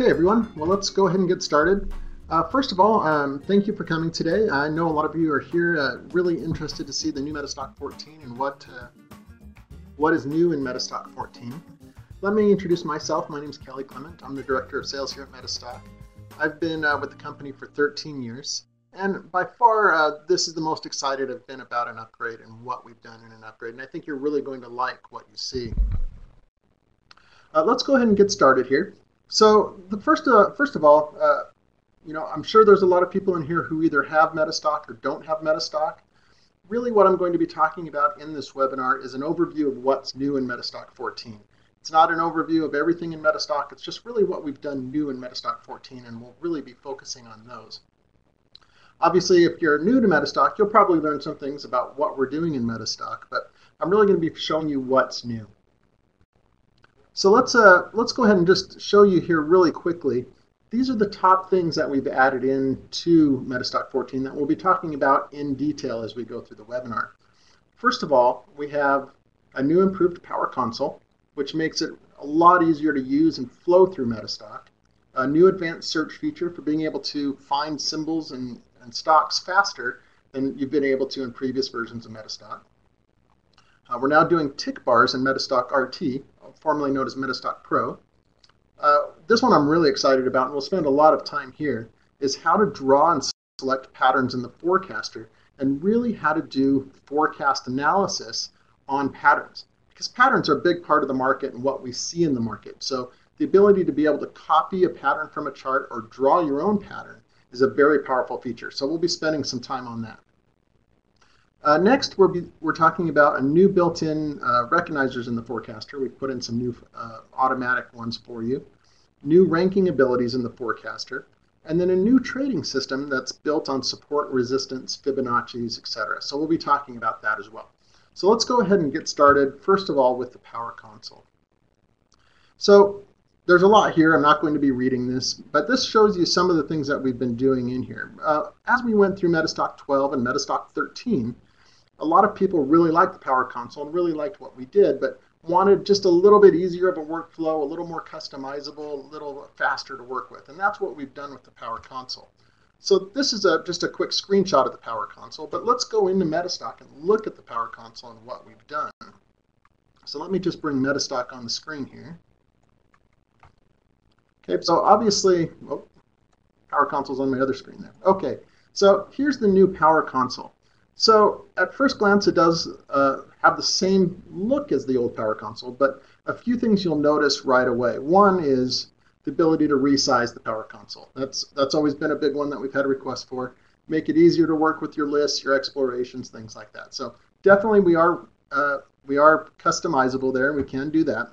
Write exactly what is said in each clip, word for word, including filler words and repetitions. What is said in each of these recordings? Okay, everyone, well, let's go ahead and get started. Uh, first of all, um, thank you for coming today. I know a lot of you are here uh, really interested to see the new MetaStock fourteen and what, uh, what is new in MetaStock fourteen. Let me introduce myself. My name is Kelly Clement. I'm the Director of Sales here at MetaStock. I've been uh, with the company for thirteen years, and by far, uh, this is the most excited I've been about an upgrade and what we've done in an upgrade, and I think you're really going to like what you see. Uh, let's go ahead and get started here. So the first, uh, first of all, uh, you know, I'm sure there's a lot of people in here who either have MetaStock or don't have MetaStock. Really what I'm going to be talking about in this webinar is an overview of what's new in MetaStock fourteen. It's not an overview of everything in MetaStock, it's just really what we've done new in MetaStock fourteen, and we'll really be focusing on those. Obviously, if you're new to MetaStock, you'll probably learn some things about what we're doing in MetaStock, but I'm really going to be showing you what's new. So let's, uh, let's go ahead and just show you here really quickly. These are the top things that we've added in to MetaStock fourteen that we'll be talking about in detail as we go through the webinar. First of all, we have a new improved Power Console, which makes it a lot easier to use and flow through MetaStock. A new advanced search feature for being able to find symbols and, and stocks faster than you've been able to in previous versions of MetaStock. Uh, we're now doing tick bars in MetaStock R T, formerly known as MetaStock Pro. Uh, this one I'm really excited about, and we'll spend a lot of time here, is how to draw and select patterns in the forecaster, and really how to do forecast analysis on patterns. Because patterns are a big part of the market and what we see in the market. So the ability to be able to copy a pattern from a chart or draw your own pattern is a very powerful feature. So we'll be spending some time on that. Uh, next, we'll be, we're talking about a new built-in uh, recognizers in the forecaster. We've put in some new uh, automatic ones for you, new ranking abilities in the forecaster, and then a new trading system that's built on support, resistance, Fibonacci's, et cetera. So we'll be talking about that as well. So let's go ahead and get started, first of all, with the Power Console. So there's a lot here. I'm not going to be reading this, but this shows you some of the things that we've been doing in here. Uh, as we went through MetaStock twelve and MetaStock thirteen, a lot of people really liked the Power Console and really liked what we did, but wanted just a little bit easier of a workflow, a little more customizable, a little faster to work with. And that's what we've done with the Power Console. So this is a, just a quick screenshot of the Power Console, but let's go into MetaStock and look at the Power Console and what we've done. So let me just bring MetaStock on the screen here. Okay, so obviously, oh, Power Console's on my other screen there. Okay, so here's the new Power Console. So at first glance, it does uh, have the same look as the old Power Console, but a few things you'll notice right away. One is the ability to resize the Power Console. That's, that's always been a big one that we've had requests for. Make it easier to work with your lists, your explorations, things like that. So definitely we are, uh, we are customizable there, and we can do that.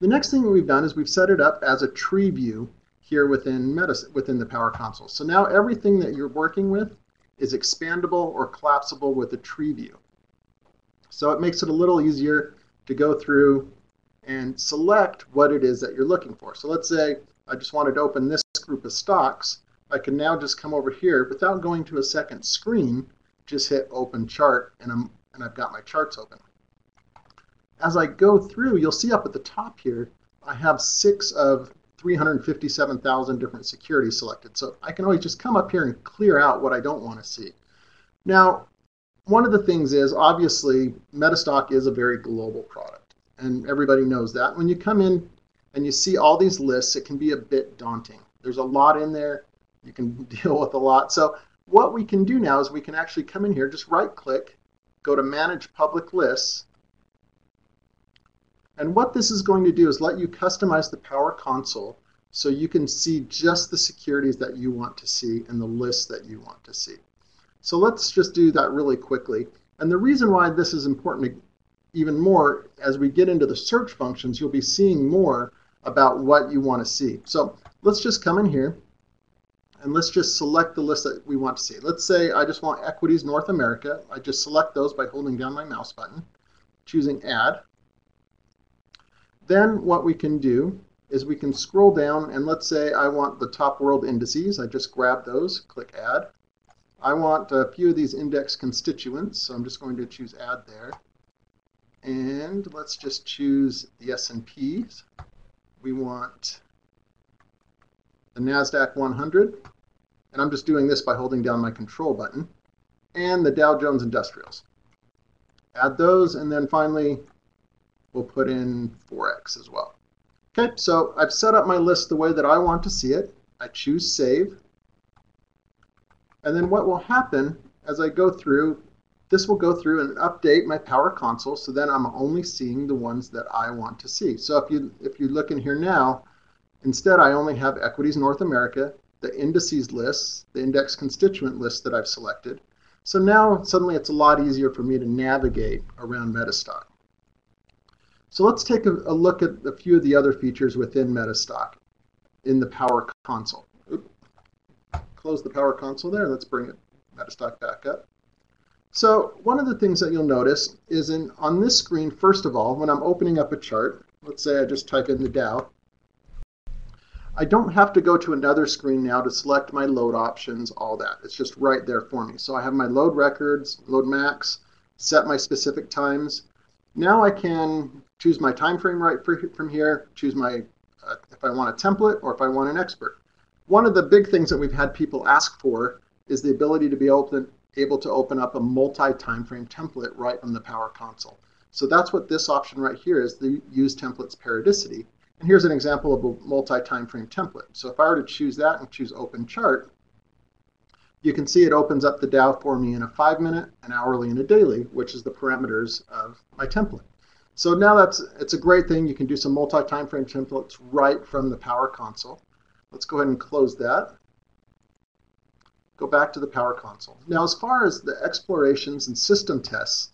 The next thing we've done is we've set it up as a tree view here within, Meta, within the Power Console. So now everything that you're working with is expandable or collapsible with a tree view. So it makes it a little easier to go through and select what it is that you're looking for. So let's say I just wanted to open this group of stocks. I can now just come over here without going to a second screen, just hit open chart, and, I'm, and I've got my charts open. As I go through, you'll see up at the top here, I have six of three hundred fifty-seven thousand different securities selected. So I can always just come up here and clear out what I don't want to see. Now, one of the things is, obviously, MetaStock is a very global product, and everybody knows that. When you come in and you see all these lists, it can be a bit daunting. There's a lot in there. You can deal with a lot. So what we can do now is we can actually come in here, just right-click, go to Manage Public Lists, and what this is going to do is let you customize the Power Console so you can see just the securities that you want to see and the lists that you want to see. So let's just do that really quickly. And the reason why this is important even more, as we get into the search functions, you'll be seeing more about what you want to see. So let's just come in here and let's just select the list that we want to see. Let's say I just want Equities North America. I just select those by holding down my mouse button, choosing Add. Then what we can do is we can scroll down, and let's say I want the top world indices. I just grab those, click Add. I want a few of these index constituents, so I'm just going to choose Add there. And let's just choose the S and Ps. We want the NASDAQ one hundred, and I'm just doing this by holding down my control button, and the Dow Jones Industrials. Add those, and then finally we'll put in Forex as well. Okay, so I've set up my list the way that I want to see it. I choose Save. And then what will happen as I go through, this will go through and update my Power Console, so then I'm only seeing the ones that I want to see. So if you, if you look in here now, instead I only have Equities North America, the indices lists, the index constituent list that I've selected. So now suddenly it's a lot easier for me to navigate around MetaStock. So let's take a, a look at a few of the other features within MetaStock in the Power Console. Oops. Close the Power Console there. Let's bring it, MetaStock back up. So one of the things that you'll notice is in on this screen, first of all, when I'm opening up a chart, let's say I just type in the Dow, I don't have to go to another screen now to select my load options, all that. It's just right there for me. So I have my load records, load max, set my specific times. Now I can choose my time frame right from here, choose my uh, if I want a template or if I want an expert. One of the big things that we've had people ask for is the ability to be open, able to open up a multi-time frame template right on the Power Console. So that's what this option right here is, the Use Templates Periodicity. And here's an example of a multi-time frame template. So if I were to choose that and choose Open Chart, you can see it opens up the Dow for me in a five-minute, an hourly, and a daily, which is the parameters of my template. So now that's it's a great thing. You can do some multi-time frame templates right from the Power Console. Let's go ahead and close that. Go back to the Power Console. Now, as far as the explorations and system tests,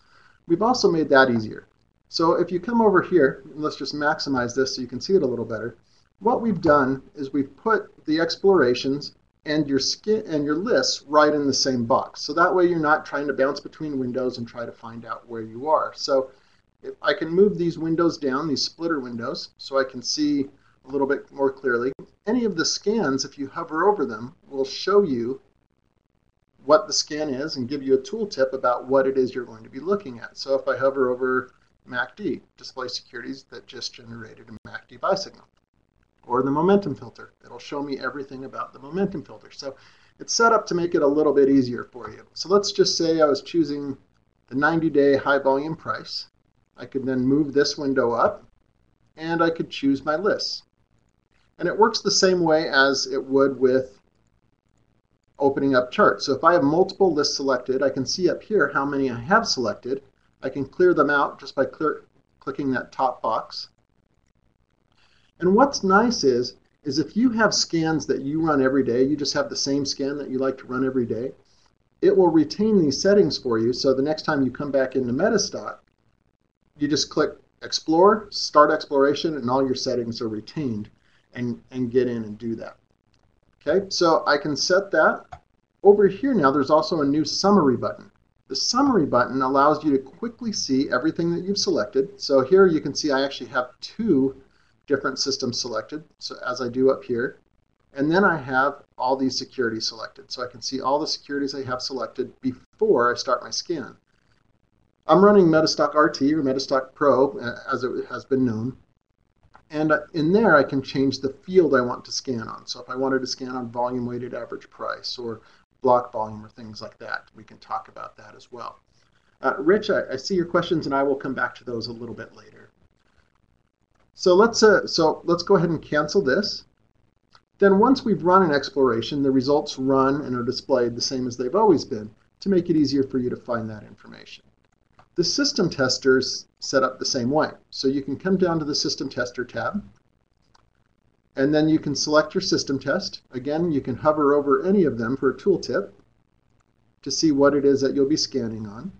we've also made that easier. So if you come over here, and let's just maximize this so you can see it a little better, what we've done is we've put the explorations and your skin and your lists right in the same box. So that way you're not trying to bounce between windows and try to find out where you are. So if I can move these windows down, these splitter windows, so I can see a little bit more clearly. Any of the scans, if you hover over them, will show you what the scan is and give you a tooltip about what it is you're going to be looking at. So if I hover over M A C D, display securities that just generated a M A C D buy signal, or the momentum filter, it'll show me everything about the momentum filter. So it's set up to make it a little bit easier for you. So let's just say I was choosing the ninety-day high volume price. I could then move this window up, and I could choose my lists. And it works the same way as it would with opening up charts. So if I have multiple lists selected, I can see up here how many I have selected. I can clear them out just by clear, clicking that top box. And what's nice is, is if you have scans that you run every day, you just have the same scan that you like to run every day, it will retain these settings for you. So the next time you come back into MetaStock, you just click Explore, Start Exploration, and all your settings are retained, and, and get in and do that. Okay, so I can set that. Over here now, there's also a new Summary button. The Summary button allows you to quickly see everything that you've selected. So here you can see I actually have two different systems selected, so as I do up here. And then I have all these securities selected. So I can see all the securities I have selected before I start my scan. I'm running MetaStock R T, or MetaStock Pro, as it has been known. And in there, I can change the field I want to scan on. So if I wanted to scan on volume-weighted average price, or block volume, or things like that. We can talk about that as well. Uh, Rich, I, I see your questions, and I will come back to those a little bit later. So let's, uh, so let's go ahead and cancel this. Then once we've run an exploration, the results run and are displayed the same as they've always been to make it easier for you to find that information. The system testers set up the same way. So you can come down to the System Tester tab, and then you can select your system test. Again, you can hover over any of them for a tooltip to see what it is that you'll be scanning on.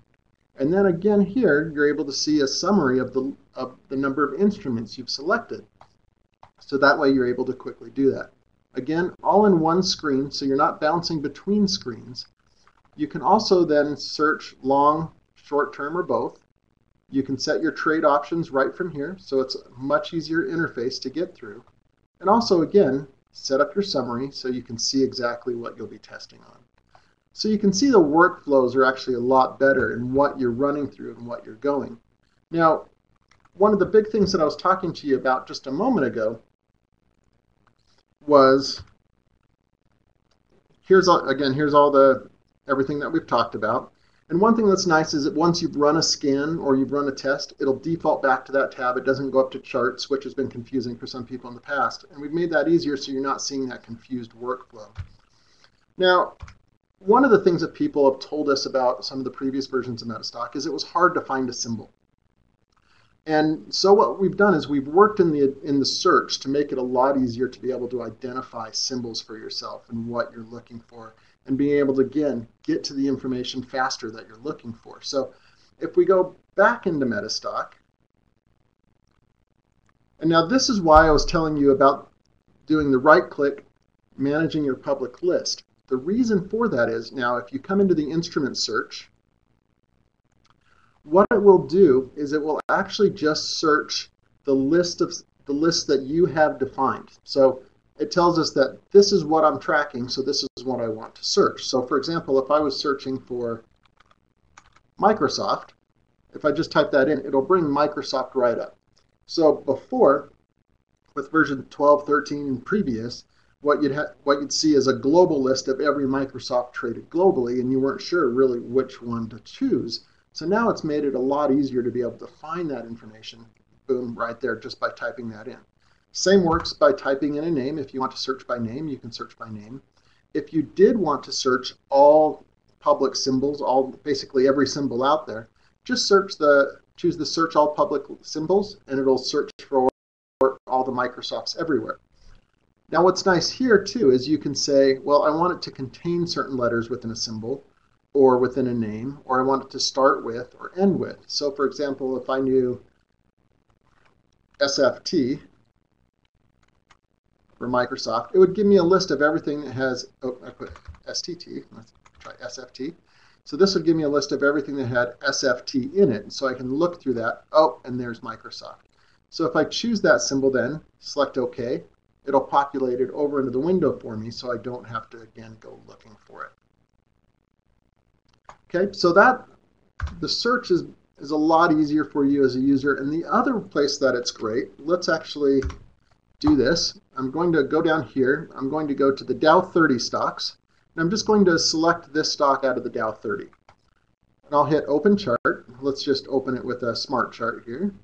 And then again here, you're able to see a summary of the, of the number of instruments you've selected. So that way you're able to quickly do that. Again, all in one screen, so you're not bouncing between screens. You can also then search long, short-term, or both. You can set your trade options right from here, so it's a much easier interface to get through. And also, again, set up your summary so you can see exactly what you'll be testing on. So you can see the workflows are actually a lot better in what you're running through and what you're going. Now, one of the big things that I was talking to you about just a moment ago was here's all, again, here's all the everything that we've talked about. And one thing that's nice is that once you've run a scan or you've run a test, it'll default back to that tab. It doesn't go up to charts, which has been confusing for some people in the past. And we've made that easier so you're not seeing that confused workflow. Now, one of the things that people have told us about some of the previous versions of MetaStock is it was hard to find a symbol. And so what we've done is we've worked in the, in the search to make it a lot easier to be able to identify symbols for yourself and what you're looking for, and being able to, again, get to the information faster that you're looking for. So if we go back into MetaStock, and now this is why I was telling you about doing the right-click, managing your public list. The reason for that is, now if you come into the instrument search, what it will do is it will actually just search the list of the list that you have defined. So it tells us that this is what I'm tracking, so this is what I want to search. So for example, if I was searching for Microsoft, if I just type that in, it'll bring Microsoft right up. So before, with version twelve, thirteen, and previous, what you'd, ha what you'd see is a global list of every Microsoft traded globally, and you weren't sure really which one to choose. So now it's made it a lot easier to be able to find that information, boom, right there, just by typing that in. Same works by typing in a name. If you want to search by name, you can search by name. If you did want to search all public symbols, all basically every symbol out there, just search the choose the search all public symbols, and it'll search for all the Microsofts everywhere. Now what's nice here too is you can say, well, I want it to contain certain letters within a symbol or within a name, or I want it to start with or end with. So for example, if I knew S F T, for Microsoft, it would give me a list of everything that has, oh, I put S T T, let's try S F T. So this would give me a list of everything that had S F T in it, and so I can look through that, oh, and there's Microsoft. So if I choose that symbol then, select OK, it'll populate it over into the window for me, so I don't have to, again, go looking for it. Okay, so that, the search is, is a lot easier for you as a user, and the other place that it's great, let's actually do this. I'm going to go down here. I'm going to go to the Dow thirty stocks, and I'm just going to select this stock out of the Dow thirty. And I'll hit open chart. Let's just open it with a smart chart here.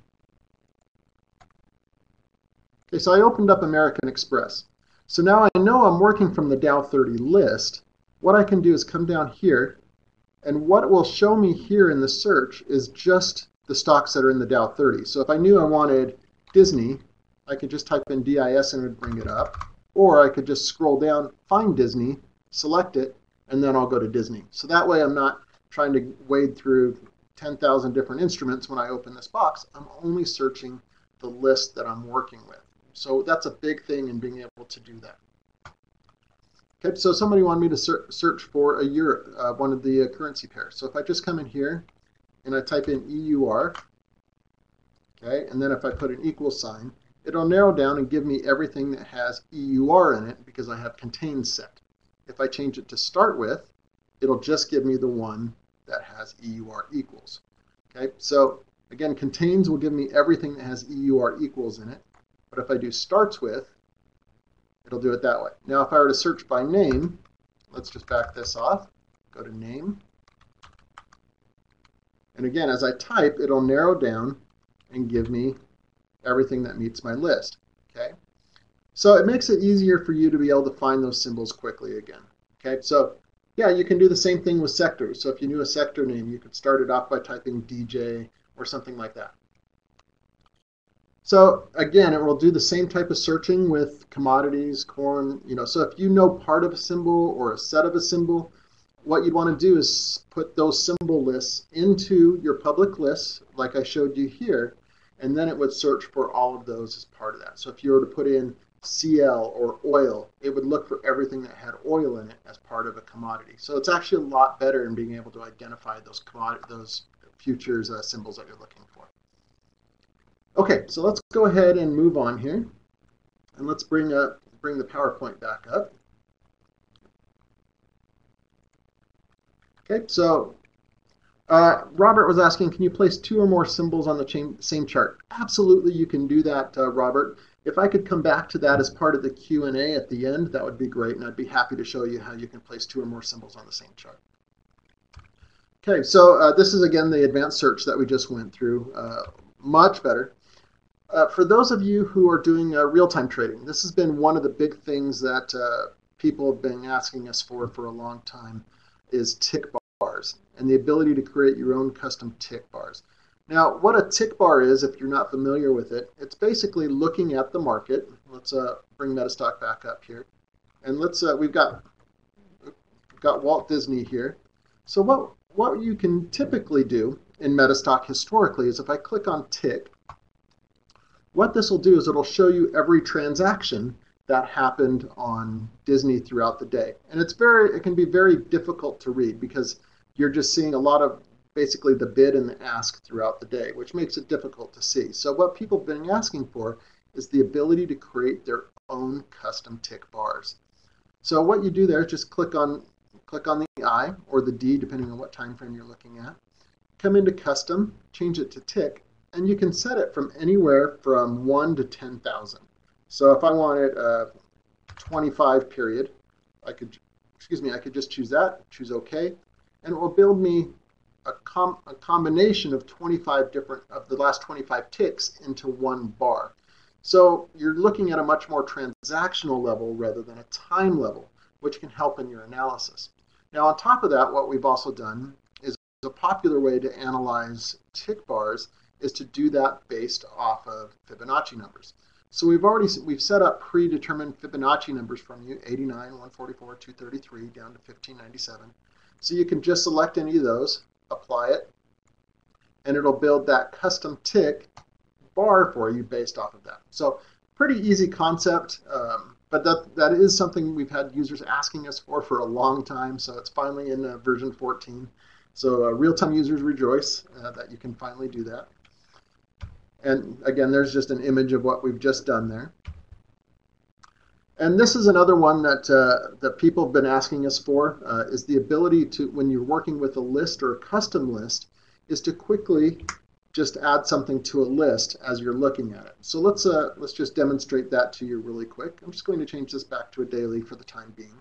Okay, so I opened up American Express. So now I know I'm working from the Dow thirty list. What I can do is come down here, and what it will show me here in the search is just the stocks that are in the Dow thirty. So if I knew I wanted Disney, I could just type in D I S and it would bring it up, or I could just scroll down, find Disney, select it, and then I'll go to Disney. So that way I'm not trying to wade through ten thousand different instruments when I open this box. I'm only searching the list that I'm working with. So that's a big thing in being able to do that. Okay, so somebody wanted me to ser search for a euro, uh, one of the uh, currency pairs. So if I just come in here and I type in E U R, okay, and then if I put an equal sign, it'll narrow down and give me everything that has E U R in it because I have contains set. If I change it to start with, it'll just give me the one that has E U R equals. Okay, so again, contains will give me everything that has E U R equals in it, but if I do starts with, it'll do it that way. Now if I were to search by name, let's just back this off, go to name, and again as I type, it'll narrow down and give me everything that meets my list, okay? So it makes it easier for you to be able to find those symbols quickly again, okay? So, yeah, you can do the same thing with sectors. So if you knew a sector name, you could start it off by typing D J or something like that. So, again, it will do the same type of searching with commodities, corn, you know. So if you know part of a symbol or a set of a symbol, what you'd want to do is put those symbol lists into your public lists, like I showed you here, and then it would search for all of those as part of that. So if you were to put in C L or oil, it would look for everything that had oil in it as part of a commodity. So it's actually a lot better in being able to identify those commodity, those futures uh, symbols that you're looking for. Okay, so let's go ahead and move on here, and let's bring up bring the PowerPoint back up. Okay, so. Uh, Robert was asking, can you place two or more symbols on the same chart? Absolutely, you can do that, uh, Robert. If I could come back to that as part of the Q and A at the end, that would be great, and I'd be happy to show you how you can place two or more symbols on the same chart. Okay, so uh, this is again the advanced search that we just went through, uh, much better. Uh, for those of you who are doing uh, real-time trading, this has been one of the big things that uh, people have been asking us for for a long time, is tick bars and the ability to create your own custom tick bars. Now, what a tick bar is, if you're not familiar with it, it's basically looking at the market. Let's uh, bring MetaStock back up here, and let's uh, we've got we've got Walt Disney here. So what what you can typically do in MetaStock historically is, if I click on tick, what this will do is it'll show you every transaction that happened on Disney throughout the day, and it's very it can be very difficult to read because you're just seeing a lot of basically the bid and the ask throughout the day, which makes it difficult to see. So what people have been asking for is the ability to create their own custom tick bars. So what you do there is just click on click on the I or the D, depending on what time frame you're looking at. Come into custom, change it to tick, and you can set it from anywhere from one to ten thousand. So if I wanted a twenty-five period, I could excuse me, I could just choose that, choose OK, and it will build me A, com a combination of twenty-five different of the last twenty-five ticks into one bar. So you're looking at a much more transactional level rather than a time level, which can help in your analysis. Now, on top of that, what we've also done is a popular way to analyze tick bars is to do that based off of Fibonacci numbers. So we've already we've set up predetermined Fibonacci numbers from you, eighty-nine, one forty-four, two thirty-three, down to fifteen ninety-seven. So you can just select any of those, apply it, and it'll build that custom tick bar for you based off of that. So pretty easy concept, um, but that that is something we've had users asking us for for a long time, so it's finally in uh, version fourteen. So uh, real-time users rejoice uh, that you can finally do that. And again, there's just an image of what we've just done there. And this is another one that uh, that people have been asking us for, uh, is the ability to, when you're working with a list or a custom list, is to quickly just add something to a list as you're looking at it. So let's uh, let's just demonstrate that to you really quick. I'm just going to change this back to a daily for the time being.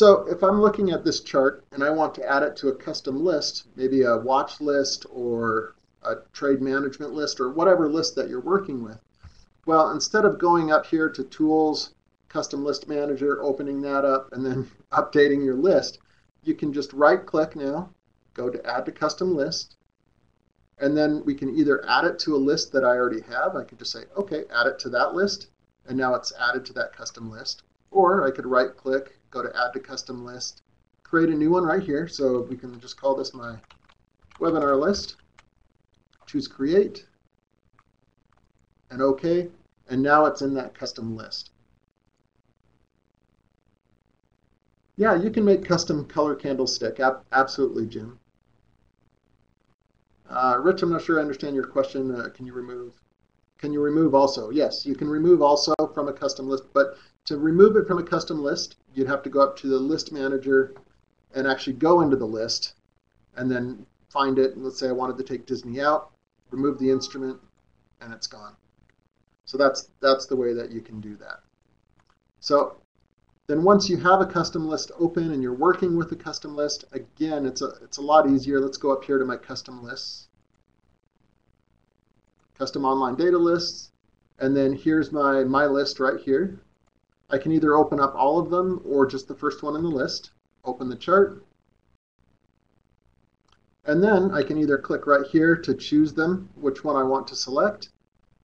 So if I'm looking at this chart and I want to add it to a custom list, maybe a watch list or a trade management list or whatever list that you're working with, well, instead of going up here to Tools, Custom List Manager, opening that up, and then updating your list, you can just right-click now, go to Add to Custom List, and then we can either add it to a list that I already have. I could just say, okay, add it to that list, and now it's added to that custom list. Or I could right-click, go to Add to Custom List, create a new one right here. So we can just call this my webinar list, choose Create, and OK, and now it's in that custom list. Yeah, you can make custom color candlestick. Absolutely, Jim. Uh, Rich, I'm not sure I understand your question. Uh, can you remove? Can you remove also? Yes, you can remove also from a custom list. But to remove it from a custom list, you'd have to go up to the list manager and actually go into the list and then find it. And let's say I wanted to take Disney out, remove the instrument, and it's gone. So that's that's the way that you can do that. So then once you have a custom list open and you're working with a custom list, again, it's a it's a lot easier. Let's go up here to my custom lists, custom online data lists, and then here's my my list right here. I can either open up all of them or just the first one in the list, open the chart, and then I can either click right here to choose them, which one I want to select,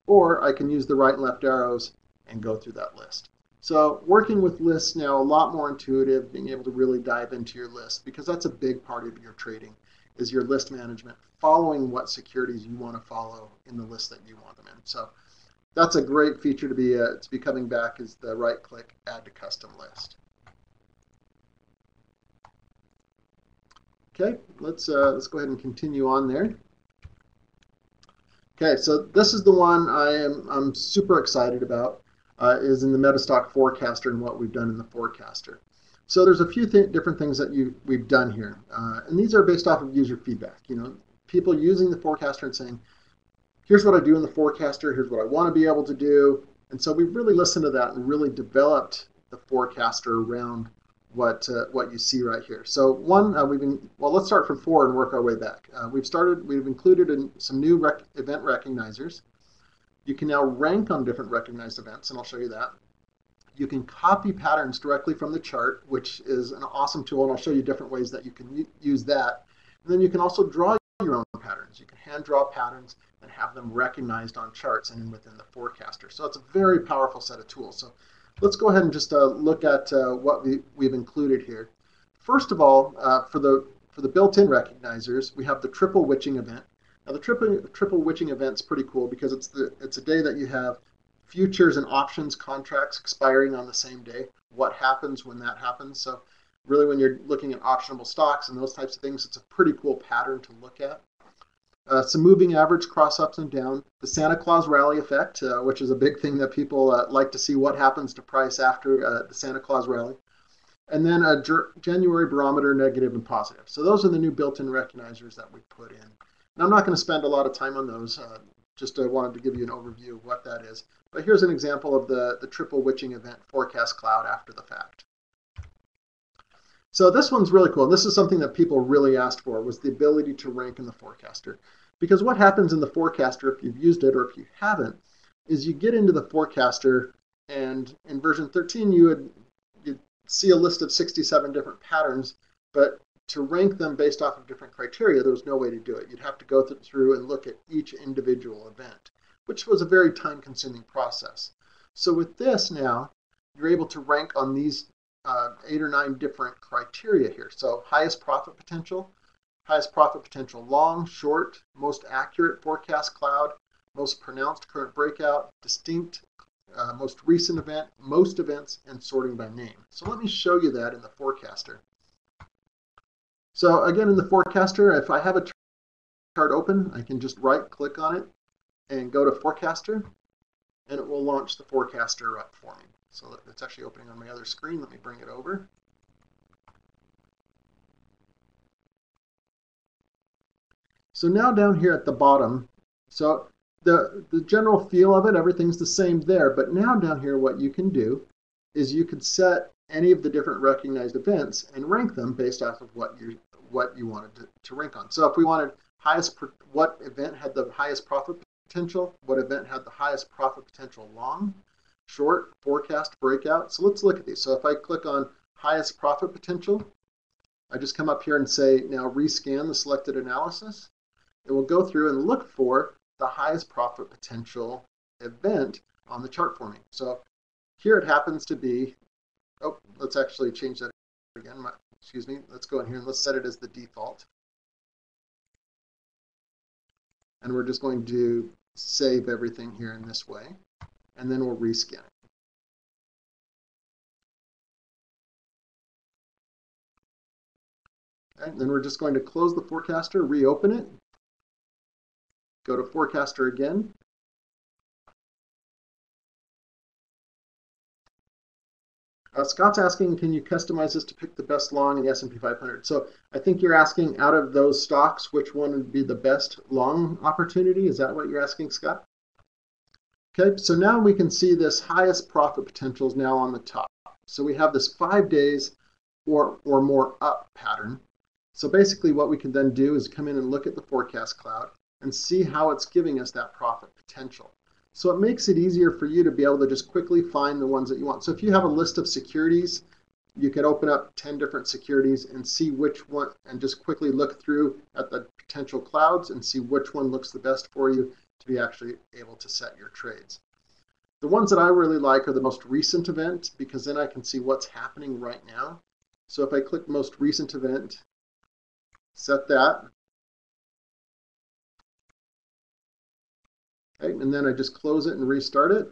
or I can use the right and left arrows and go through that list. So working with lists now, a lot more intuitive, being able to really dive into your list, because that's a big part of your trading, is your list management, following what securities you want to follow in the list that you want them in. So that's a great feature to be, uh, to be coming back, is the right click, add to custom list. Okay, let's, uh, let's go ahead and continue on there. Okay, so this is the one I am I'm super excited about, uh, is in the MetaStock Forecaster and what we've done in the Forecaster. So there's a few th different things that you we've done here, uh, and these are based off of user feedback. You know, people using the Forecaster and saying, here's what I do in the forecaster, here's what I want to be able to do. And so we really listened to that and really developed the forecaster around what uh, what you see right here. So one, uh, we've been, well, let's start from four and work our way back. Uh, we've started, we've included in some new rec event recognizers. You can now rank on different recognized events, and I'll show you that. You can copy patterns directly from the chart, which is an awesome tool, and I'll show you different ways that you can use that. And then you can also draw your own patterns. You can hand draw patterns and have them recognized on charts and within the forecaster. So it's a very powerful set of tools. So let's go ahead and just uh, look at uh, what we, we've included here. First of all, uh, for the for the built-in recognizers, we have the triple witching event. Now the triple triple witching event's pretty cool because it's the it's a day that you have futures and options contracts expiring on the same day. What happens when that happens? So really, when you're looking at optionable stocks and those types of things, it's a pretty cool pattern to look at. Uh, some moving average cross-ups and down, the Santa Claus rally effect, uh, which is a big thing that people uh, like to see what happens to price after uh, the Santa Claus rally, and then a January barometer, negative and positive. So those are the new built-in recognizers that we put in. And I'm not going to spend a lot of time on those, uh, just uh, wanted to give you an overview of what that is. But here's an example of the, the triple witching event forecast cloud after the fact. So this one's really cool. This is something that people really asked for, was the ability to rank in the forecaster. Because what happens in the forecaster, if you've used it or if you haven't, is you get into the forecaster, and in version thirteen, you would you'd see a list of sixty-seven different patterns, but to rank them based off of different criteria, there was no way to do it. You'd have to go through and look at each individual event, which was a very time-consuming process. So with this now, you're able to rank on these Uh, eight or nine different criteria here. So highest profit potential, highest profit potential long, short, most accurate forecast cloud, most pronounced current breakout, distinct, uh, most recent event, most events, and sorting by name. So let me show you that in the forecaster. So again, in the forecaster, if I have a chart open, I can just right click on it and go to forecaster, and it will launch the forecaster up for me. So it's actually opening on my other screen. Let me bring it over. So now down here at the bottom, so the, the general feel of it, everything's the same there. But now down here, what you can do is you can set any of the different recognized events and rank them based off of what you what you wanted to, to rank on. So if we wanted highest, what event had the highest profit potential, what event had the highest profit potential long, short, forecast, breakout. So let's look at these. So if I click on highest profit potential, I just come up here and say, now rescan the selected analysis. It will go through and look for the highest profit potential event on the chart for me. So here it happens to be, oh, let's actually change that again. My, excuse me. Let's go in here and let's set it as the default. And we're just going to save everything here in this way. And then we'll rescan it. Okay, and then we're just going to close the forecaster, reopen it, go to forecaster again. Uh, Scott's asking, can you customize this to pick the best long in the S and P five hundred? So I think you're asking out of those stocks, which one would be the best long opportunity? Is that what you're asking, Scott? Okay, so now we can see this highest profit potential is now on the top. So we have this five days or, or more up pattern. So basically what we can then do is come in and look at the forecast cloud and see how it's giving us that profit potential. So it makes it easier for you to be able to just quickly find the ones that you want. So if you have a list of securities, you can open up ten different securities and see which one, and just quickly look through at the potential clouds and see which one looks the best for you to be actually able to set your trades. The ones that I really like are the most recent event, because then I can see what's happening right now. So if I click most recent event, set that. Okay, and then I just close it and restart it.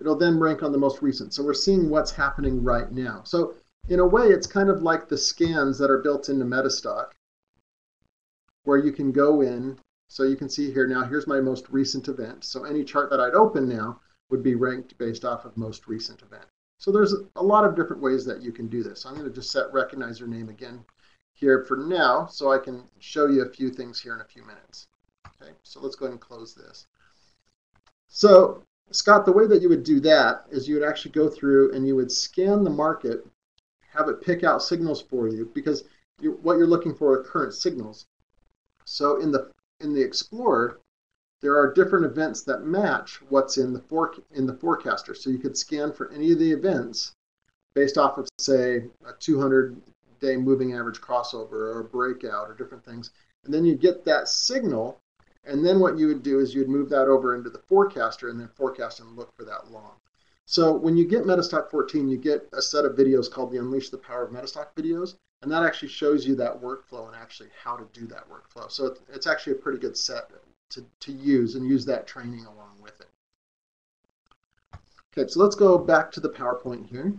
It'll then rank on the most recent. So we're seeing what's happening right now. So in a way, it's kind of like the scans that are built into MetaStock, where you can go in, so you can see here now, here's my most recent event. So any chart that I'd open now would be ranked based off of most recent event. So there's a lot of different ways that you can do this. I'm going to just set recognizer name again here for now, so I can show you a few things here in a few minutes. Okay, so let's go ahead and close this. So, Scott, the way that you would do that is you would actually go through and you would scan the market, have it pick out signals for you, because you, what you're looking for are current signals. So in the in the Explorer, there are different events that match what's in the for, in the forecaster. So you could scan for any of the events based off of, say, a two hundred day moving average crossover or a breakout or different things. And then you get that signal, and then what you would do is you would move that over into the forecaster and then forecast and look for that long. So when you get MetaStock fourteen, you get a set of videos called the Unleash the Power of MetaStock videos, and that actually shows you that workflow and actually how to do that workflow. So it's actually a pretty good set to, to use, and use that training along with it. Okay, so let's go back to the PowerPoint here.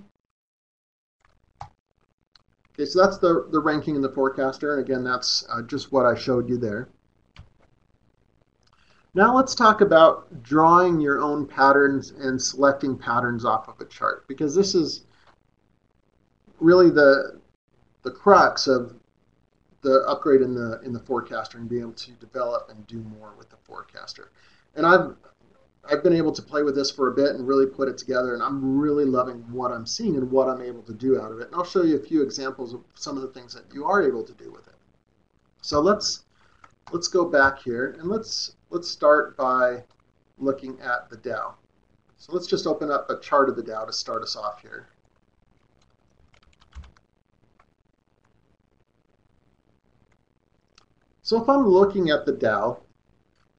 Okay, so that's the, the ranking in the forecaster, and again, that's uh, just what I showed you there. Now let's talk about drawing your own patterns and selecting patterns off of a chart, because this is really the the crux of the upgrade in the in the forecaster and being able to develop and do more with the forecaster. And I've I've been able to play with this for a bit and really put it together, and I'm really loving what I'm seeing and what I'm able to do out of it. And I'll show you a few examples of some of the things that you are able to do with it. So let's let's go back here and let's Let's start by looking at the Dow. So let's just open up a chart of the Dow to start us off here. So if I'm looking at the Dow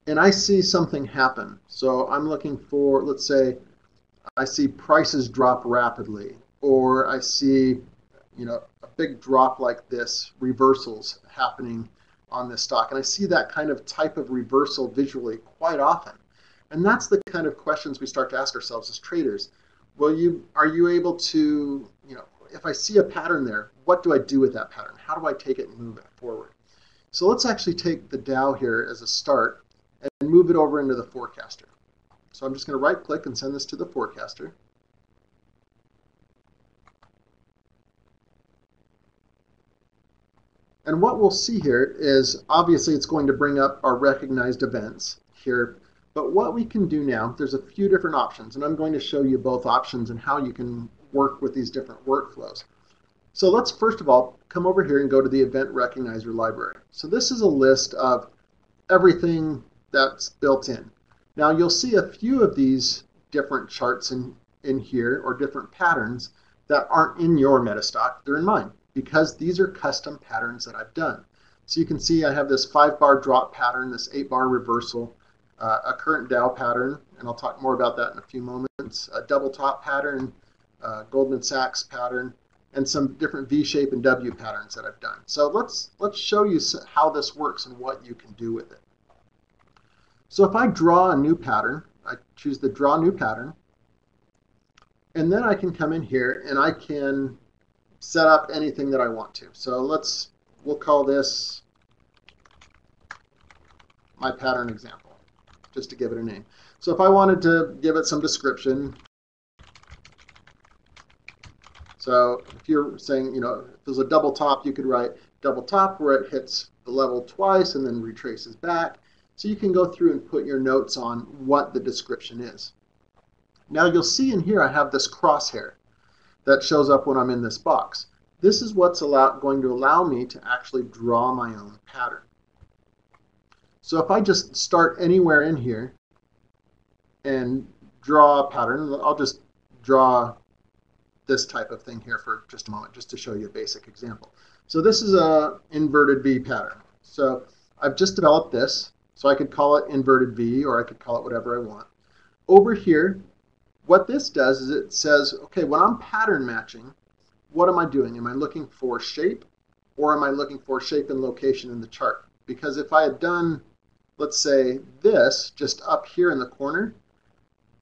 and I see something happen, so I'm looking for, let's say, I see prices drop rapidly, or I see, you know, a big drop like this, reversals happening on this stock, and I see that kind of type of reversal visually quite often. And that's the kind of questions we start to ask ourselves as traders. Will you, are you able to, you know, if I see a pattern there, what do I do with that pattern? How do I take it and move it forward? So let's actually take the Dow here as a start and move it over into the forecaster. So I'm just going to right click and send this to the forecaster. And what we'll see here is, obviously, it's going to bring up our recognized events here. But what we can do now, there's a few different options, and I'm going to show you both options and how you can work with these different workflows. So let's, first of all, come over here and go to the Event Recognizer library. So this is a list of everything that's built in. Now, you'll see a few of these different charts in, in here, or different patterns that aren't in your MetaStock, they're in mine, because these are custom patterns that I've done. So you can see I have this five bar drop pattern, this eight bar reversal, uh, a current Dow pattern, and I'll talk more about that in a few moments, a double top pattern, uh, Goldman Sachs pattern, and some different V-shape and W patterns that I've done. So let's, let's show you how this works and what you can do with it. So if I draw a new pattern, I choose the draw new pattern, and then I can come in here and I can set up anything that I want to. So let's, we'll call this my pattern example, just to give it a name. So if I wanted to give it some description, so if you're saying, you know, if there's a double top, you could write double top where it hits the level twice and then retraces back. So you can go through and put your notes on what the description is. Now you'll see in here I have this crosshair that shows up when I'm in this box. This is what's allow, going to allow me to actually draw my own pattern. So if I just start anywhere in here and draw a pattern, I'll just draw this type of thing here for just a moment, just to show you a basic example. So this is a inverted V pattern. So I've just developed this, so I could call it inverted V, or I could call it whatever I want. Over here, what this does is it says, okay, when I'm pattern matching, what am I doing? Am I looking for shape, or am I looking for shape and location in the chart? Because if I had done, let's say, this just up here in the corner,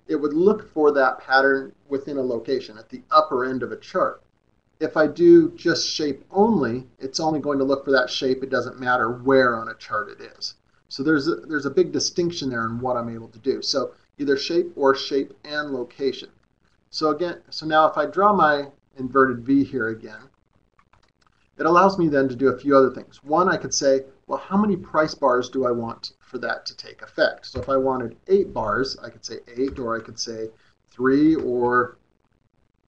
it would look for that pattern within a location at the upper end of a chart. If I do just shape only, it's only going to look for that shape. It doesn't matter where on a chart it is. So there's a, there's a big distinction there in what I'm able to do. So either shape or shape and location. So again, so now if I draw my inverted V here again, It allows me then to do a few other things. One, I could say, well, how many price bars do I want for that to take effect? So if I wanted eight bars, I could say eight, or I could say three, or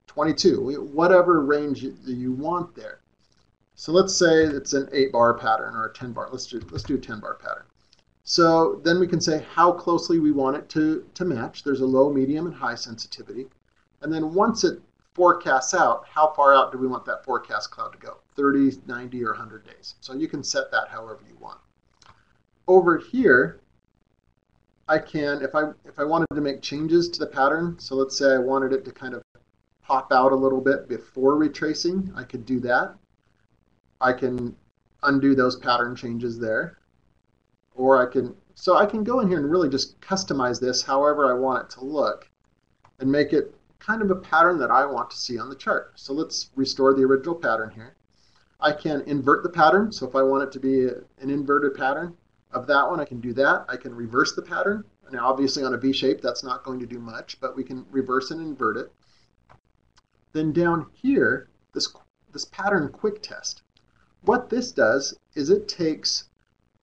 twenty-two, whatever range you want there. So let's say it's an eight bar pattern or a ten bar. Let's do, let's do a ten bar pattern. So then we can say how closely we want it to, to match. There's a low, medium, and high sensitivity. And then once it forecasts out, how far out do we want that forecast cloud to go? thirty, ninety, or one hundred days. So you can set that however you want. Over here, I can, if I, if I wanted to make changes to the pattern, so let's say I wanted it to kind of pop out a little bit before retracing, I could do that. I can undo those pattern changes there. Or I can, so I can go in here and really just customize this however I want it to look and make it kind of a pattern that I want to see on the chart. So let's restore the original pattern here. I can invert the pattern. So if I want it to be an inverted pattern of that one, I can do that. I can reverse the pattern. Now, obviously on a V shape, that's not going to do much, but we can reverse and invert it. Then down here, this, this pattern quick test. What this does is it takes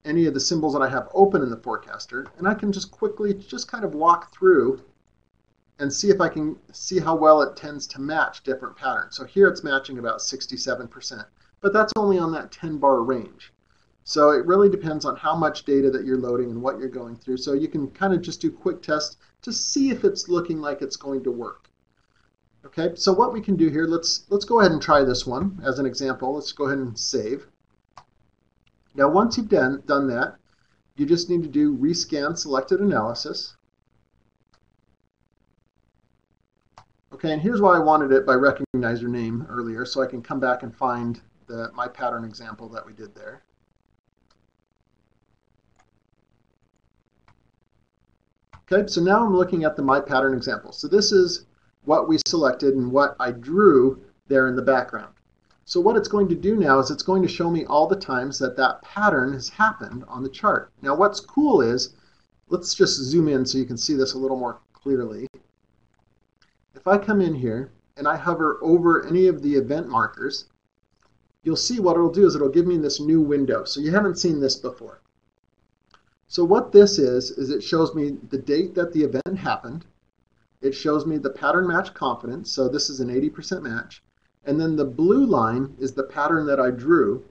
any of the symbols that I have open in the forecaster, and I can just quickly just kind of walk through and see if I can see how well it tends to match different patterns. So here it's matching about sixty-seven percent, but that's only on that ten bar range. So it really depends on how much data that you're loading and what you're going through. So you can kind of just do quick tests to see if it's looking like it's going to work. Okay, so what we can do here, let's, let's go ahead and try this one as an example. Let's go ahead and save. Now, once you've done, done that, you just need to do rescan selected analysis. Okay, and here's why I wanted it by recognize your name earlier, so I can come back and find the, my pattern example that we did there. Okay, so now I'm looking at the my pattern example. So this is what we selected and what I drew there in the background. So what it's going to do now is it's going to show me all the times that that pattern has happened on the chart. Now what's cool is, let's just zoom in so you can see this a little more clearly. If I come in here and I hover over any of the event markers, you'll see what it'll do is it'll give me this new window. So you haven't seen this before. So what this is, is it shows me the date that the event happened. It shows me the pattern match confidence, so this is an eighty percent match. And then the blue line is the pattern that I drew,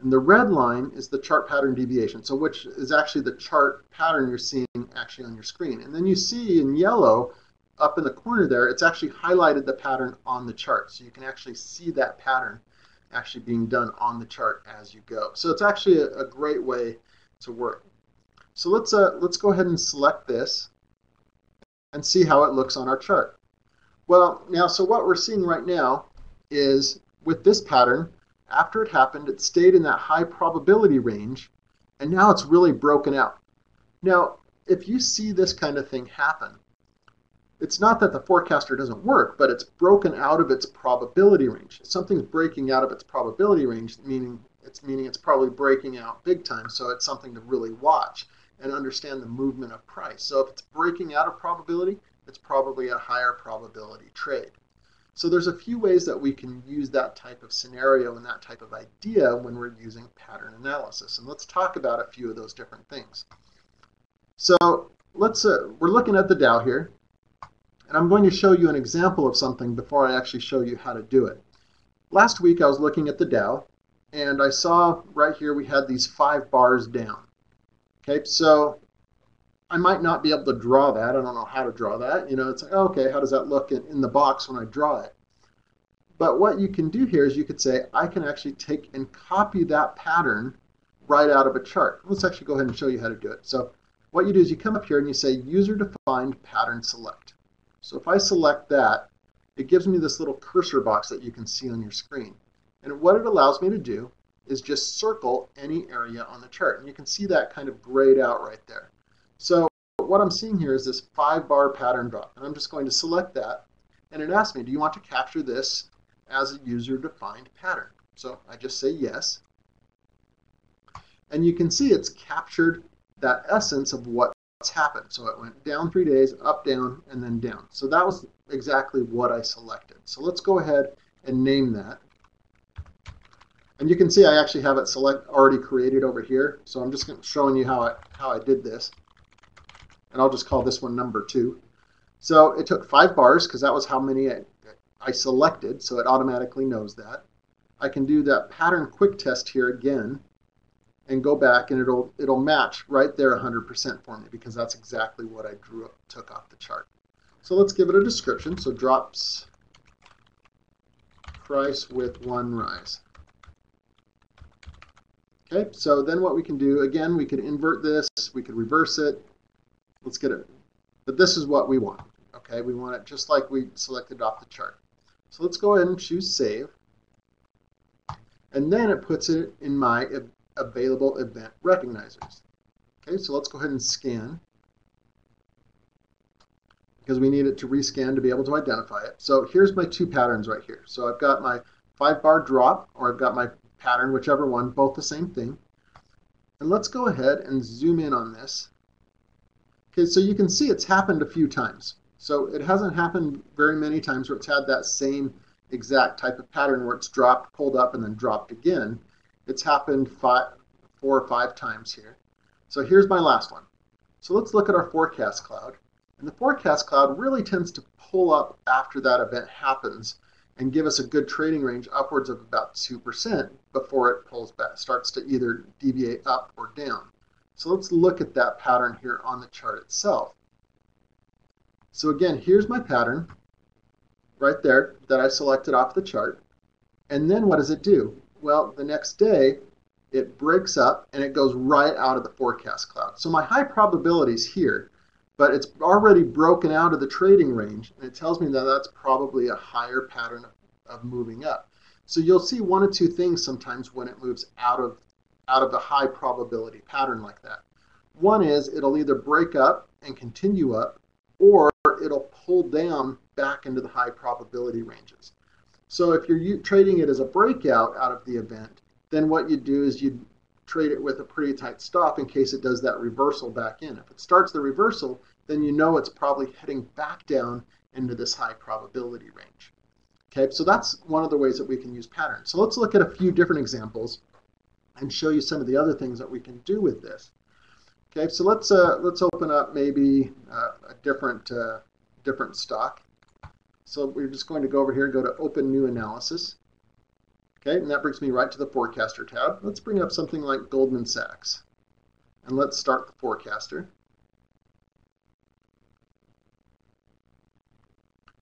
and the red line is the chart pattern deviation, so which is actually the chart pattern you're seeing actually on your screen. And then you see in yellow up in the corner there, it's actually highlighted the pattern on the chart, so you can actually see that pattern actually being done on the chart as you go. So it's actually a, a great way to work. So let's, uh, let's go ahead and select this and see how it looks on our chart. Well, now, so what we're seeing right now is with this pattern, after it happened, it stayed in that high probability range, and now it's really broken out. Now, if you see this kind of thing happen, it's not that the forecaster doesn't work, but it's broken out of its probability range. Something's breaking out of its probability range, meaning it's, meaning it's probably breaking out big time, so it's something to really watch and understand the movement of price. So if it's breaking out of probability, it's probably a higher probability trade. So there's a few ways that we can use that type of scenario and that type of idea when we're using pattern analysis. And let's talk about a few of those different things. So let's uh, we're looking at the Dow here, and I'm going to show you an example of something before I actually show you how to do it. Last week I was looking at the Dow, and I saw right here we had these five bars down. Okay, so I might not be able to draw that. I don't know how to draw that. You know, it's like, okay, how does that look in, in the box when I draw it? But what you can do here is you could say, I can actually take and copy that pattern right out of a chart. Let's actually go ahead and show you how to do it. So what you do is you come up here and you say, user-defined pattern select. So if I select that, it gives me this little cursor box that you can see on your screen. And what it allows me to do is just circle any area on the chart. And you can see that kind of grayed out right there. So what I'm seeing here is this five bar pattern drop. And I'm just going to select that. And it asks me, do you want to capture this as a user defined pattern? So I just say yes. And you can see it's captured that essence of what's happened. So it went down three days, up, down, and then down. So that was exactly what I selected. So let's go ahead and name that. And you can see I actually have it select already created over here. So I'm just showing you how I, how I did this. And I'll just call this one number two. So it took five bars because that was how many I, I selected. So it automatically knows that. I can do that pattern quick test here again and go back, and it'll it'll match right there one hundred percent for me because that's exactly what I drew up, took off the chart. So let's give it a description. So drops price with one rise. Okay, so then what we can do, again, we could invert this, we could reverse it. Let's get it. But this is what we want. Okay, we want it just like we selected off the chart. So let's go ahead and choose save. And then it puts it in my available event recognizers. Okay, so let's go ahead and scan, because we need it to rescan to be able to identify it. So here's my two patterns right here. So I've got my five bar drop, or I've got my pattern, whichever one, both the same thing. And let's go ahead and zoom in on this. Okay, so you can see it's happened a few times. So it hasn't happened very many times where it's had that same exact type of pattern where it's dropped, pulled up, and then dropped again. It's happened five, four or five times here. So here's my last one. So let's look at our forecast cloud. And the forecast cloud really tends to pull up after that event happens and give us a good trading range upwards of about two percent before it pulls back, starts to either deviate up or down. So let's look at that pattern here on the chart itself. So again, here's my pattern right there that I selected off the chart. And then what does it do? Well, the next day, it breaks up and it goes right out of the forecast cloud. So my high probability is here, but it's already broken out of the trading range, and it tells me that that's probably a higher pattern of moving up. So you'll see one or two things sometimes when it moves out of, out of the high probability pattern like that. One is it'll either break up and continue up, or it'll pull down back into the high probability ranges. So if you're trading it as a breakout out of the event, then what you do is you trade it with a pretty tight stop in case it does that reversal back in. If it starts the reversal, then you know it's probably heading back down into this high probability range. Okay, so that's one of the ways that we can use patterns. So let's look at a few different examples and show you some of the other things that we can do with this. Okay, so let's uh, let's open up maybe uh, a different uh, different stock. So we're just going to go over here and go to Open New Analysis. Okay, and that brings me right to the Forecaster tab. Let's bring up something like Goldman Sachs. And let's start the Forecaster.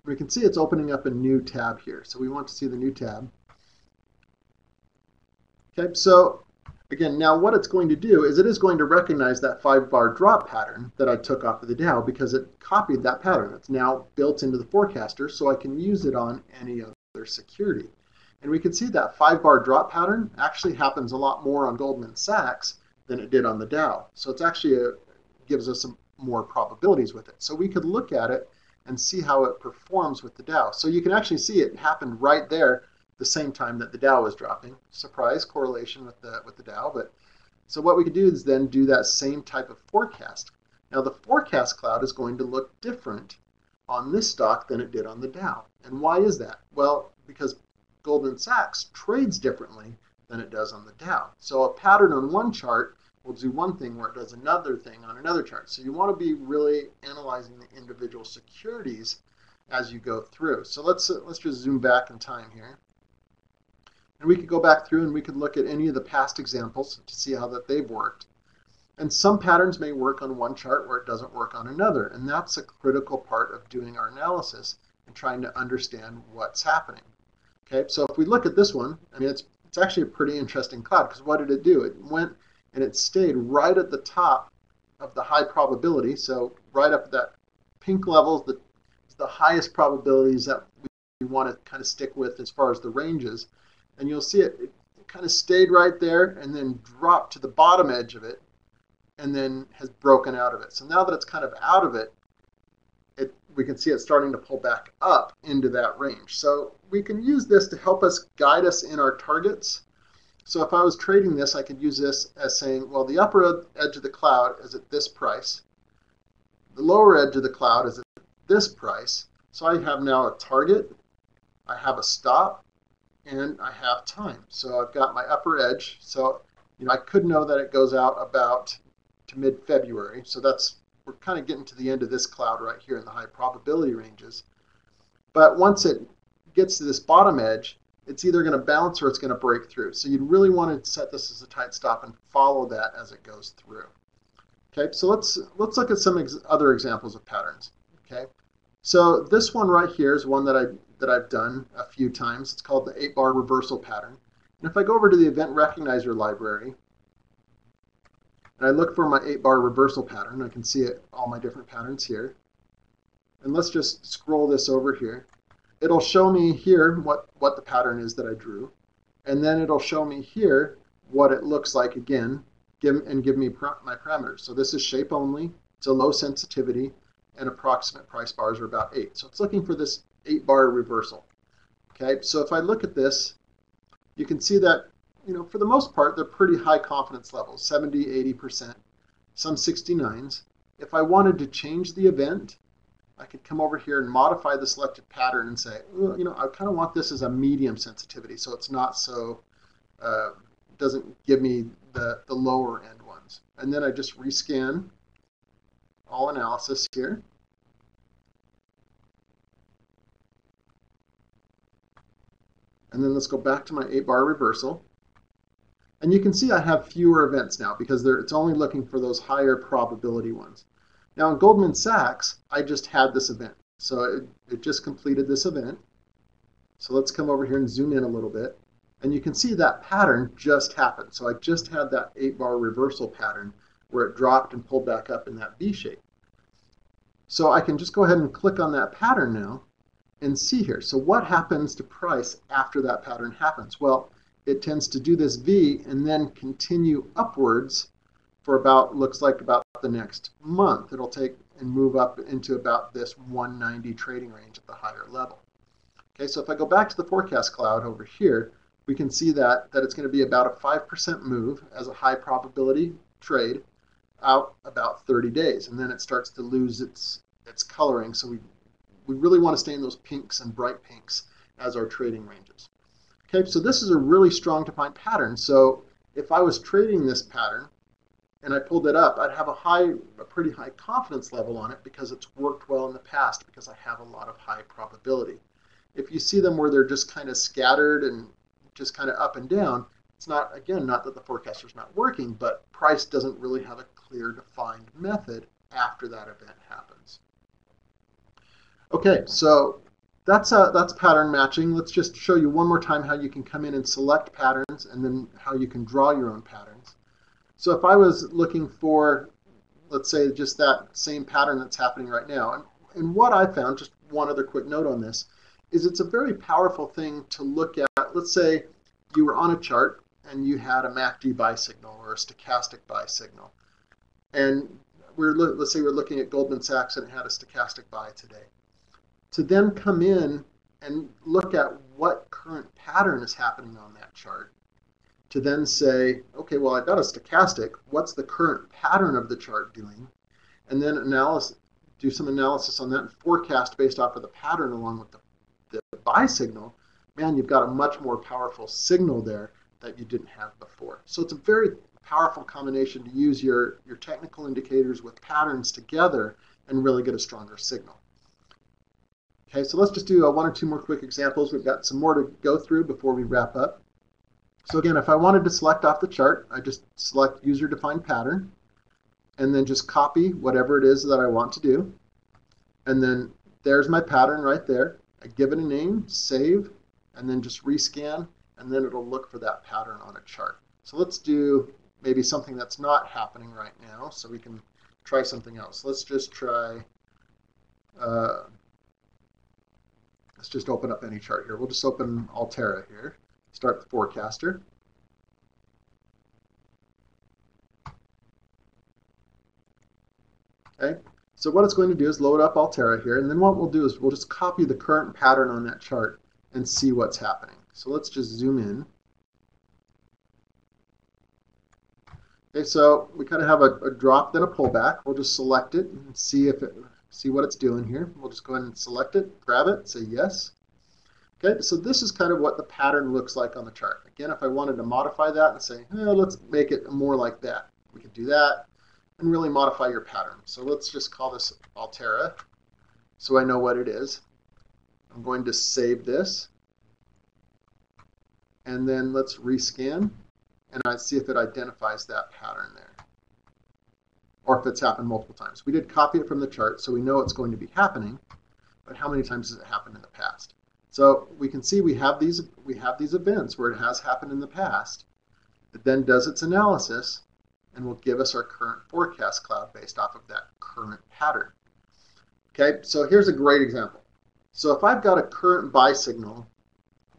We can see it's opening up a new tab here. So we want to see the new tab. Okay, so again, now what it's going to do is it is going to recognize that five-bar drop pattern that I took off of the Dow because it copied that pattern. It's now built into the Forecaster, so I can use it on any other security. And we can see that five-bar drop pattern actually happens a lot more on Goldman Sachs than it did on the Dow. So it's actually a, gives us some more probabilities with it. So we could look at it and see how it performs with the Dow. So you can actually see it happened right there the same time that the Dow was dropping. Surprise correlation with the with the Dow. But so what we could do is then do that same type of forecast. Now the forecast cloud is going to look different on this stock than it did on the Dow. And why is that? Well, because Goldman Sachs trades differently than it does on the Dow. So a pattern on one chart will do one thing where it does another thing on another chart. So you want to be really analyzing the individual securities as you go through. So let's let's just zoom back in time here. And we could go back through and we could look at any of the past examples to see how that they've worked. And some patterns may work on one chart where it doesn't work on another. And that's a critical part of doing our analysis and trying to understand what's happening. Okay, so if we look at this one, I mean, it's, it's actually a pretty interesting cloud because what did it do? It went and it stayed right at the top of the high probability. So right up that pink level, the, the highest probabilities that we want to kind of stick with as far as the ranges. And you'll see it, it kind of stayed right there and then dropped to the bottom edge of it and then has broken out of it. So now that it's kind of out of it, It, we can see it's starting to pull back up into that range. So we can use this to help us guide us in our targets. So if I was trading this, I could use this as saying, well, the upper edge of the cloud is at this price. The lower edge of the cloud is at this price. So I have now a target, I have a stop, and I have time. So I've got my upper edge. So, you know, I could know that it goes out about to mid-February. So that's, we're kind of getting to the end of this cloud right here in the high probability ranges. But once it gets to this bottom edge, it's either going to bounce or it's going to break through. So you'd really want to set this as a tight stop and follow that as it goes through. Okay, so let's let's look at some ex other examples of patterns. Okay, so this one right here is one that I that I've done a few times. It's called the eight bar reversal pattern. And if I go over to the event recognizer library and I look for my eight bar reversal pattern, I can see it, all my different patterns here. And let's just scroll this over here. It'll show me here what, what the pattern is that I drew. And then it'll show me here what it looks like again, give, and give me my parameters. So this is shape only, it's a low sensitivity, and approximate price bars are about eight. So it's looking for this eight bar reversal. Okay, so if I look at this, you can see that, you know, for the most part, they're pretty high confidence levels, seventy, eighty percent, some sixty-nines. If I wanted to change the event, I could come over here and modify the selected pattern and say, well, you know, I kind of want this as a medium sensitivity, so it's not so, uh, doesn't give me the, the lower end ones. And then I just rescan all analysis here. And then let's go back to my eight bar reversal. And you can see I have fewer events now because they're, it's only looking for those higher probability ones. Now, in Goldman Sachs, I just had this event. So it, it just completed this event. So let's come over here and zoom in a little bit. And you can see that pattern just happened. So I just had that eight bar reversal pattern where it dropped and pulled back up in that V shape. So I can just go ahead and click on that pattern now and see here. So what happens to price after that pattern happens? Well, it tends to do this V and then continue upwards for about, looks like about the next month. It'll take and move up into about this one ninety trading range at the higher level. Okay, so if I go back to the forecast cloud over here, we can see that, that it's going to be about a five percent move as a high probability trade out about thirty days. And then it starts to lose its its coloring. So we, we really want to stay in those pinks and bright pinks as our trading ranges. Okay, so this is a really strong defined pattern. So if I was trading this pattern, and I pulled it up, I'd have a high, a pretty high confidence level on it because it's worked well in the past because I have a lot of high probability. If you see them where they're just kind of scattered and just kind of up and down, it's not, again, not that the forecaster's not working, but price doesn't really have a clear defined method after that event happens. Okay, so that's, a, that's pattern matching. Let's just show you one more time how you can come in and select patterns and then how you can draw your own patterns. So if I was looking for, let's say, just that same pattern that's happening right now, and, and what I found, just one other quick note on this, is it's a very powerful thing to look at. Let's say you were on a chart and you had a M A C D buy signal or a stochastic buy signal. And we're, let's say we're looking at Goldman Sachs and it had a stochastic buy today. To then come in and look at what current pattern is happening on that chart, to then say, okay, well, I've got a stochastic. What's the current pattern of the chart doing? And then analysis, do some analysis on that and forecast based off of the pattern along with the, the buy signal. Man, you've got a much more powerful signal there that you didn't have before. So it's a very powerful combination to use your, your technical indicators with patterns together and really get a stronger signal. Okay, so let's just do a one or two more quick examples. We've got some more to go through before we wrap up. So again, if I wanted to select off the chart, I just select user defined pattern and then just copy whatever it is that I want to do. And then there's my pattern right there. I give it a name, save, and then just rescan, and then it'll look for that pattern on a chart. So let's do maybe something that's not happening right now so we can try something else. Let's just try, uh, let's just open up any chart here. We'll just open Altaira here. Start the forecaster. Okay, so what it's going to do is load up Altaira here, and then what we'll do is we'll just copy the current pattern on that chart and see what's happening. So let's just zoom in. Okay, so we kind of have a, a drop then a pullback. We'll just select it and see if it, see what it's doing here. We'll just go ahead and select it, grab it, say yes. Okay, so this is kind of what the pattern looks like on the chart. Again, if I wanted to modify that and say, eh, let's make it more like that, we could do that and really modify your pattern. So let's just call this Altaira so I know what it is. I'm going to save this. And then let's rescan, and I see if it identifies that pattern there, or if it's happened multiple times. We did copy it from the chart, so we know it's going to be happening, but how many times has it happened in the past? So we can see we have these we have these events where it has happened in the past. It then does its analysis and will give us our current forecast cloud based off of that current pattern. Okay, so here's a great example. So if I've got a current buy signal,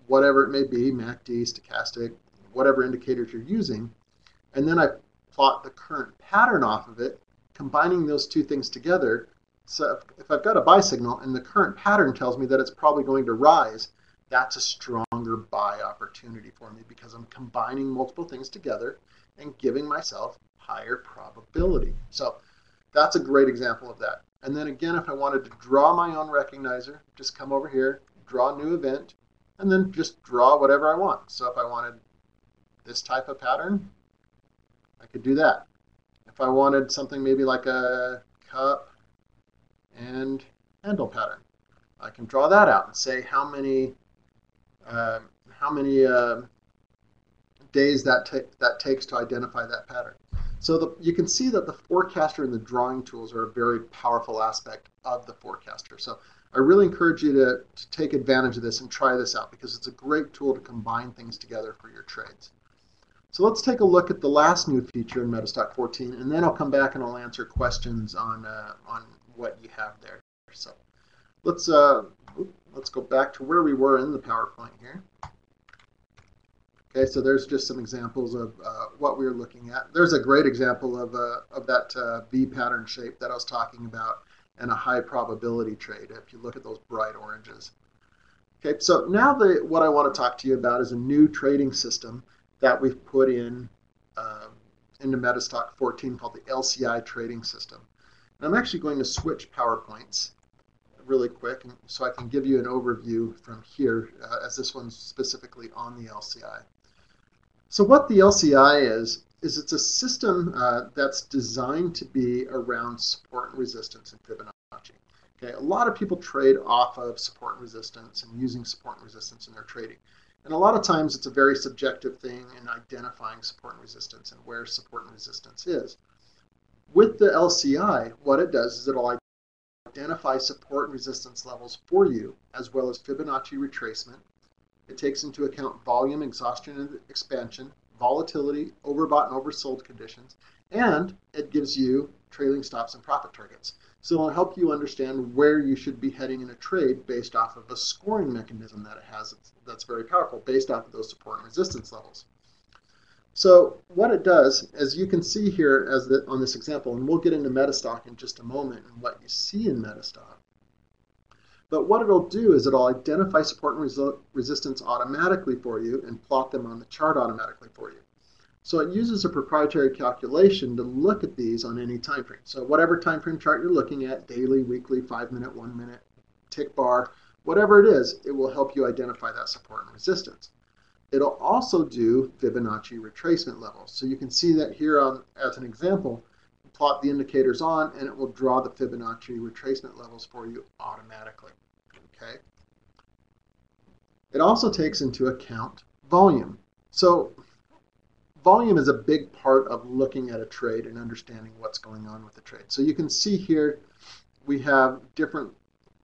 whatever it may be, M A C D, stochastic, whatever indicators you're using, and then I plot the current pattern off of it, combining those two things together. So if I've got a buy signal and the current pattern tells me that it's probably going to rise, that's a stronger buy opportunity for me because I'm combining multiple things together and giving myself higher probability. So that's a great example of that. And then again, if I wanted to draw my own recognizer, just come over here, draw a new event, and then just draw whatever I want. So if I wanted this type of pattern, I could do that. If I wanted something maybe like a cup and handle pattern, I can draw that out and say how many uh, how many uh, days that ta that takes to identify that pattern. So the, you can see that the forecaster and the drawing tools are a very powerful aspect of the forecaster. So I really encourage you to, to take advantage of this and try this out because it's a great tool to combine things together for your trades. So let's take a look at the last new feature in MetaStock fourteen, and then I'll come back and I'll answer questions on uh, on what you have there. So let's uh, let's go back to where we were in the PowerPoint here. Okay, so there's just some examples of uh, what we were looking at. There's a great example of uh, of that uh, V pattern shape that I was talking about, and a high probability trade if you look at those bright oranges. Okay, so now the, what I want to talk to you about is a new trading system that we've put in uh, into MetaStock fourteen called the L C I trading system. And I'm actually going to switch PowerPoints really quick so I can give you an overview from here uh, as this one's specifically on the L C I. So what the L C I is, is it's a system uh, that's designed to be around support and resistance in Fibonacci. Okay, a lot of people trade off of support and resistance and using support and resistance in their trading. And a lot of times it's a very subjective thing in identifying support and resistance and where support and resistance is. With the L C I, what it does is it'll identify support and resistance levels for you as well as Fibonacci retracement. It takes into account volume, exhaustion, and expansion, volatility, overbought and oversold conditions, and it gives you trailing stops and profit targets. So it'll help you understand where you should be heading in a trade based off of a scoring mechanism that it has that's very powerful based off of those support and resistance levels. So what it does, as you can see here as the, on this example, and we'll get into MetaStock in just a moment and what you see in MetaStock, but what it'll do is it'll identify support and res resistance automatically for you and plot them on the chart automatically for you. So it uses a proprietary calculation to look at these on any time frame. So whatever time frame chart you're looking at, daily, weekly, five minute, one minute, tick bar, whatever it is, it will help you identify that support and resistance. It'll also do Fibonacci retracement levels. So you can see that here on, as an example, plot the indicators on, and it will draw the Fibonacci retracement levels for you automatically. Okay. It also takes into account volume. So volume is a big part of looking at a trade and understanding what's going on with the trade. So you can see here we have different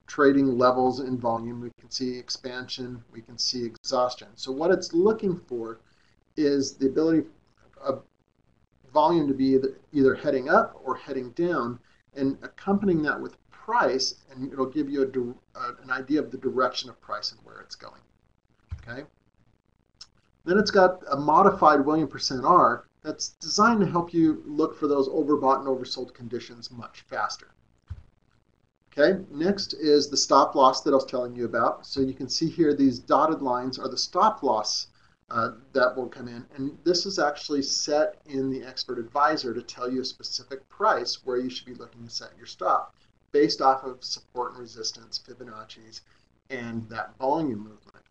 trading levels in volume. We can see expansion. We can see exhaustion. So what it's looking for is the ability of volume to be either heading up or heading down, and accompanying that with price, and it'll give you a, uh, an idea of the direction of price and where it's going. Okay. Then it's got a modified Williams percent R that's designed to help you look for those overbought and oversold conditions much faster. Okay. Next is the stop loss that I was telling you about. So you can see here these dotted lines are the stop loss Uh, that will come in, and this is actually set in the expert advisor to tell you a specific price where you should be looking to set your stop based off of support and resistance, Fibonacci's, and that volume movement.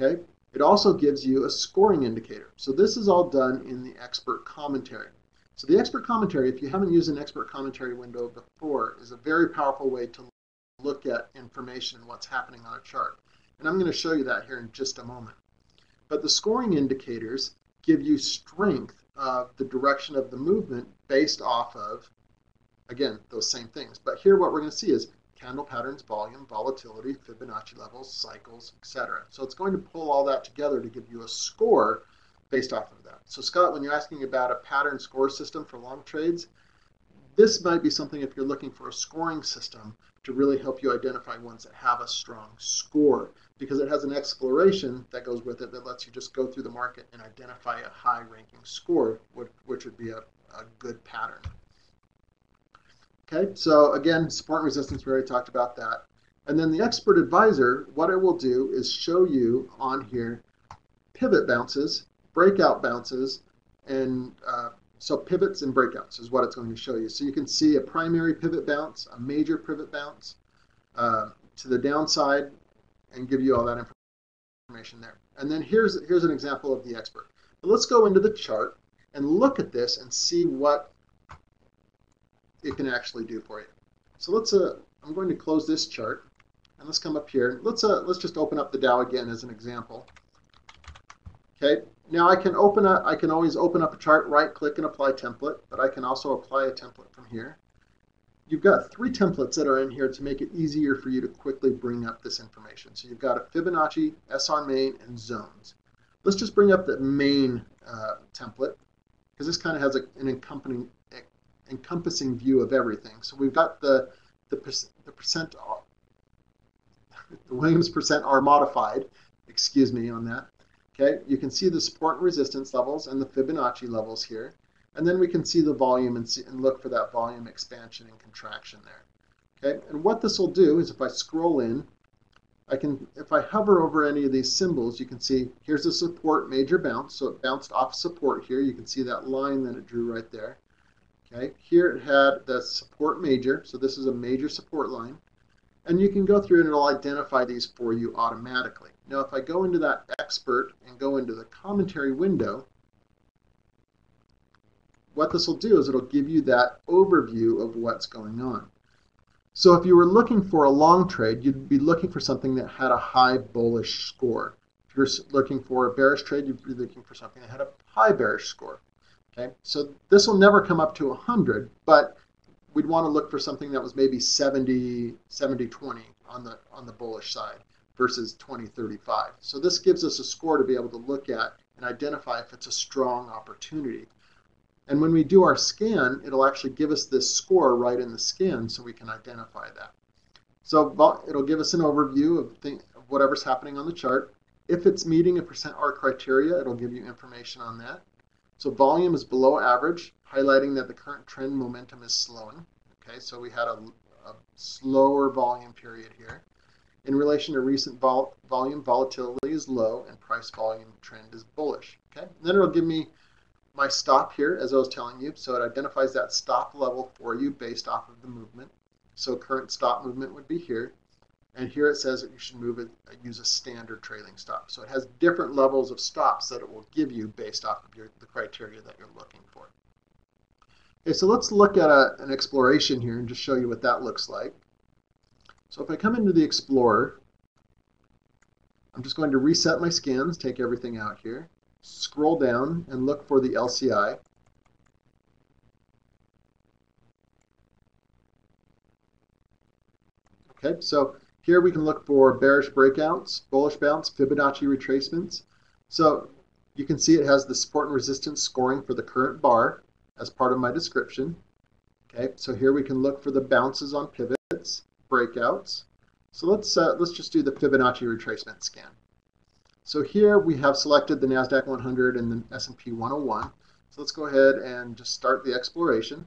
Okay? It also gives you a scoring indicator. So this is all done in the expert commentary. So the expert commentary, if you haven't used an expert commentary window before, is a very powerful way to look at information and what's happening on a chart. And I'm going to show you that here in just a moment. But the scoring indicators give you strength of the direction of the movement based off of, again, those same things. But here what we're going to see is candle patterns, volume, volatility, Fibonacci levels, cycles, et cetera. So it's going to pull all that together to give you a score based off of that. So Scott, when you're asking about a pattern score system for long trades, this might be something if you're looking for a scoring system to really help you identify ones that have a strong score, because it has an exploration that goes with it that lets you just go through the market and identify a high-ranking score, which would be a, a good pattern. Okay, so again, support and resistance, we already talked about that. And then the expert advisor, what it will do is show you on here pivot bounces, breakout bounces, and uh, so pivots and breakouts is what it's going to show you. So you can see a primary pivot bounce, a major pivot bounce uh, to the downside, and give you all that information there. And then here's, here's an example of the expert. But let's go into the chart and look at this and see what it can actually do for you. So let's, uh, I'm going to close this chart and let's come up here. Let's, uh, let's just open up the Dow again as an example. Okay, now I can open up, I can always open up a chart, right click and apply template, but I can also apply a template from here. You've got three templates that are in here to make it easier for you to quickly bring up this information. So you've got a Fibonacci, S R main, and zones. Let's just bring up the main uh, template, because this kind of has a, an accompanying encompassing view of everything. So we've got the the, the percent R, the Williams percent R modified, excuse me on that. Okay, you can see the support and resistance levels and the Fibonacci levels here, and then we can see the volume and, see, and look for that volume expansion and contraction there. Okay, and what this will do is if I scroll in, I can if I hover over any of these symbols, you can see here's a support major bounce, so it bounced off support here. You can see that line that it drew right there. Okay, here it had the support major, so this is a major support line. And you can go through and it'll identify these for you automatically. Now if I go into that expert and go into the commentary window, what this will do is it'll give you that overview of what's going on. So if you were looking for a long trade, you'd be looking for something that had a high bullish score. If you're looking for a bearish trade, you'd be looking for something that had a high bearish score. Okay, so this will never come up to one hundred, but we'd want to look for something that was maybe seventy, seventy, twenty on the, on the bullish side versus twenty, thirty-five. So this gives us a score to be able to look at and identify if it's a strong opportunity. And when we do our scan, it'll actually give us this score right in the scan so we can identify that. So it'll give us an overview of, thing, of whatever's happening on the chart. If it's meeting a percent R criteria, it'll give you information on that. So volume is below average, highlighting that the current trend momentum is slowing. Okay, so we had a, a slower volume period here. In relation to recent vol volume, volatility is low and price volume trend is bullish. Okay, and then it'll give me my stop here, as I was telling you. So it identifies that stop level for you based off of the movement. So current stop movement would be here. And here it says that you should move it, use a standard trailing stop. So it has different levels of stops that it will give you based off of your, the criteria that you're looking for. Okay, so let's look at a, an exploration here and just show you what that looks like. So if I come into the Explorer, I'm just going to reset my scans, take everything out here, scroll down and look for the L C I. Okay, so here we can look for bearish breakouts, bullish bounce, Fibonacci retracements. So you can see it has the support and resistance scoring for the current bar as part of my description. Okay, so here we can look for the bounces on pivots, breakouts. So let's uh, let's just do the Fibonacci retracement scan. So here we have selected the NASDAQ one hundred and the S and P one oh one. So let's go ahead and just start the exploration.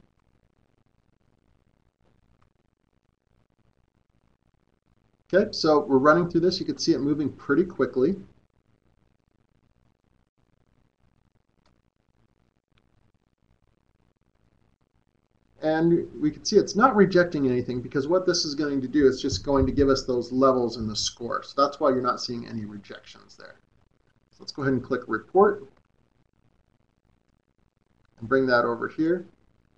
Okay, so we're running through this. You can see it moving pretty quickly. And we can see it's not rejecting anything, because what this is going to do is just going to give us those levels in the score. So that's why you're not seeing any rejections there. So let's go ahead and click report and bring that over here.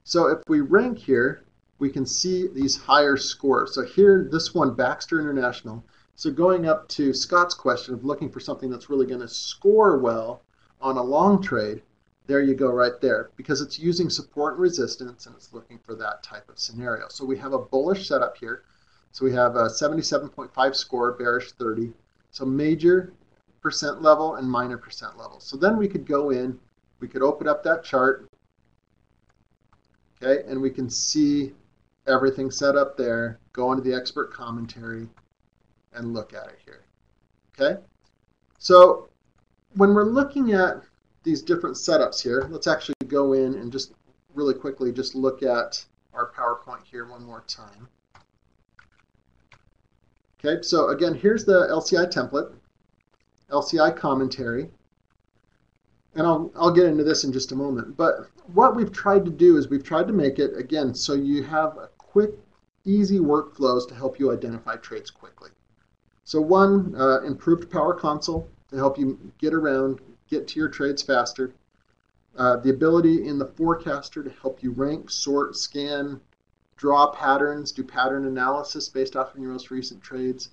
So if we rank here, we can see these higher scores. So here, this one, Baxter International. So going up to Scott's question of looking for something that's really going to score well on a long trade, there you go right there, because it's using support and resistance and it's looking for that type of scenario. So we have a bullish setup here. So we have a seventy-seven point five score, bearish thirty. So major percent level and minor percent level. So then we could go in, we could open up that chart, okay, and we can see everything set up there, go into the expert commentary and look at it here, okay? So when we're looking at these different setups here, let's actually go in and just really quickly just look at our PowerPoint here one more time. Okay, so again, here's the L C I template, L C I commentary, and I'll, I'll get into this in just a moment, but what we've tried to do is we've tried to make it, again, so you have a quick, easy workflows to help you identify trades quickly. So one, uh, improved Power Console to help you get around, get to your trades faster. Uh, the ability in the forecaster to help you rank, sort, scan, draw patterns, do pattern analysis based off of your most recent trades.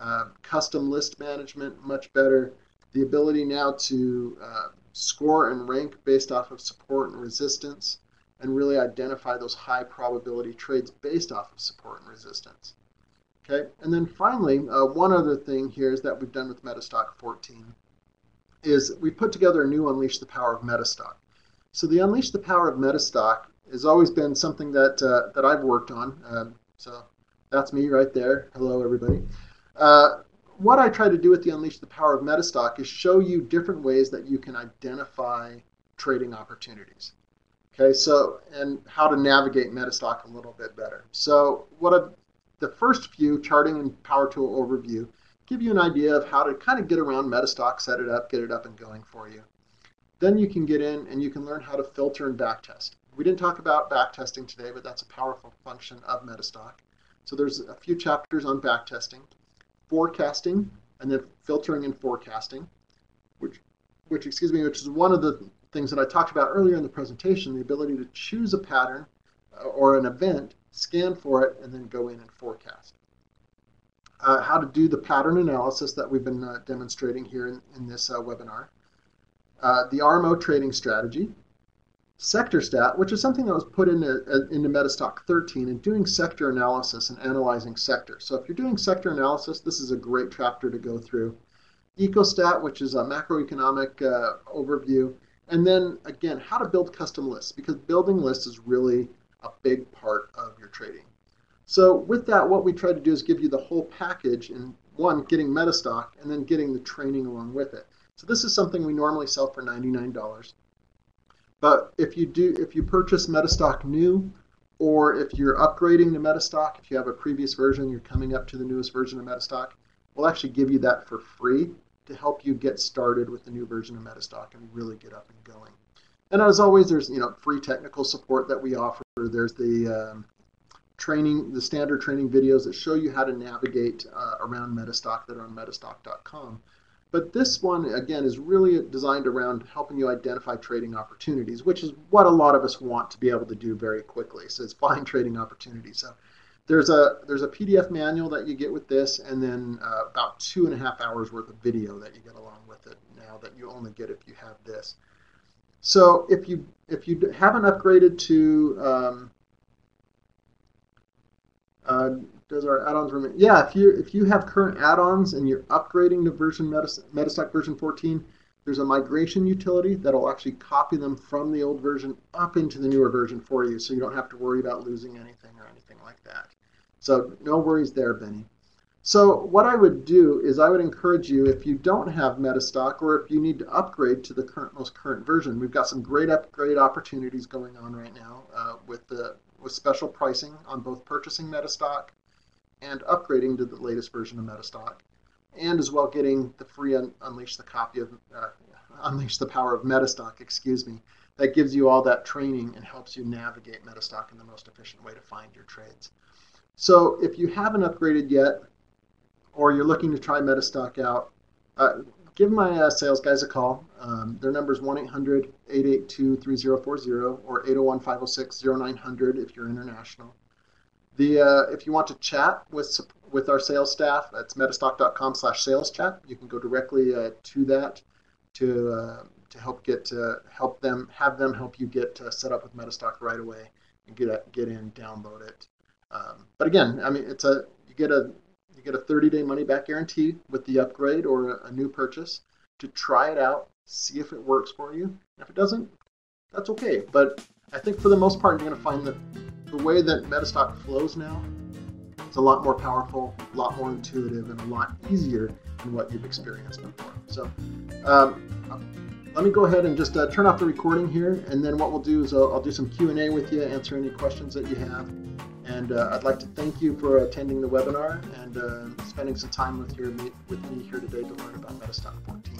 Uh, custom list management, much better. The ability now to uh, score and rank based off of support and resistance, and really identify those high probability trades based off of support and resistance. Okay, and then finally, uh, one other thing here is that we've done with MetaStock fourteen. Is we put together a new Unleash the Power of MetaStock. So the Unleash the Power of MetaStock has always been something that uh, that I've worked on. Um, so that's me right there. Hello, everybody. Uh, what I try to do with the Unleash the Power of MetaStock is show you different ways that you can identify trading opportunities. Okay, so and how to navigate MetaStock a little bit better. So what I've, the first few charting and power tool overview give you an idea of how to kind of get around MetaStock, set it up, get it up and going for you. Then you can get in and you can learn how to filter and backtest. We didn't talk about backtesting today, but that's a powerful function of MetaStock. So there's a few chapters on backtesting, forecasting, and then filtering and forecasting, which, which excuse me, which is one of the things that I talked about earlier in the presentation, the ability to choose a pattern or an event, scan for it, and then go in and forecast. Uh, how to do the pattern analysis that we've been uh, demonstrating here in, in this uh, webinar. Uh, the R M O trading strategy. Sector stat, which is something that was put into, uh, into MetaStock thirteen, and doing sector analysis and analyzing sector. So if you're doing sector analysis, this is a great chapter to go through. Ecostat, which is a macroeconomic uh, overview. And then, again, how to build custom lists, because building lists is really a big part of your trading. So with that, what we try to do is give you the whole package in one, getting MetaStock, and then getting the training along with it. So this is something we normally sell for ninety-nine dollars. But if you do, if you purchase MetaStock new, or if you're upgrading to MetaStock, if you have a previous version, you're coming up to the newest version of MetaStock, we'll actually give you that for free to help you get started with the new version of MetaStock and really get up and going. And as always, there's you know free technical support that we offer. There's the um, training, the standard training videos that show you how to navigate uh, around MetaStock that are on MetaStock dot com. But this one, again, is really designed around helping you identify trading opportunities, which is what a lot of us want to be able to do very quickly. So it's find trading opportunities. So there's a, there's a P D F manual that you get with this, and then uh, about two and a half hours worth of video that you get along with it now that you only get if you have this. So if you, if you haven't upgraded to... Um, Uh, does our add-ons remain? Yeah, if you if you have current add-ons and you're upgrading to version MetaStock version fourteen, there's a migration utility that'll actually copy them from the old version up into the newer version for you, so you don't have to worry about losing anything or anything like that. So no worries there, Benny. So what I would do is I would encourage you, if you don't have MetaStock or if you need to upgrade to the current, most current version, we've got some great upgrade opportunities going on right now uh, with the with special pricing on both purchasing MetaStock and upgrading to the latest version of MetaStock, and as well getting the free un Unleash the copy of uh, Unleash the Power of MetaStock, excuse me, that gives you all that training and helps you navigate MetaStock in the most efficient way to find your trades. So if you haven't upgraded yet, or you're looking to try MetaStock out, uh, give my uh, sales guys a call. Um, their number is one eight hundred, eight eight two, three zero four zero or eight oh one, five oh six, oh nine hundred if you're international. The, uh, if you want to chat with, with our sales staff, that's metastock dot com slash sales chat. You can go directly uh, to that to, uh, to help get uh, help them have them help you get uh, set up with MetaStock right away and get uh, get in, download it. Um, but again, I mean, it's a you get a you get a thirty day money back guarantee with the upgrade or a, a new purchase to try it out, see if it works for you. And if it doesn't, that's okay. But I think for the most part, you're going to find that the way that MetaStock flows now, it's a lot more powerful, a lot more intuitive, and a lot easier than what you've experienced before. So um, let me go ahead and just uh, turn off the recording here, and then what we'll do is I'll, I'll do some Q and A with you, answer any questions that you have. And uh, I'd like to thank you for attending the webinar and uh, spending some time with, your, with me here today to learn about MetaStock fourteen.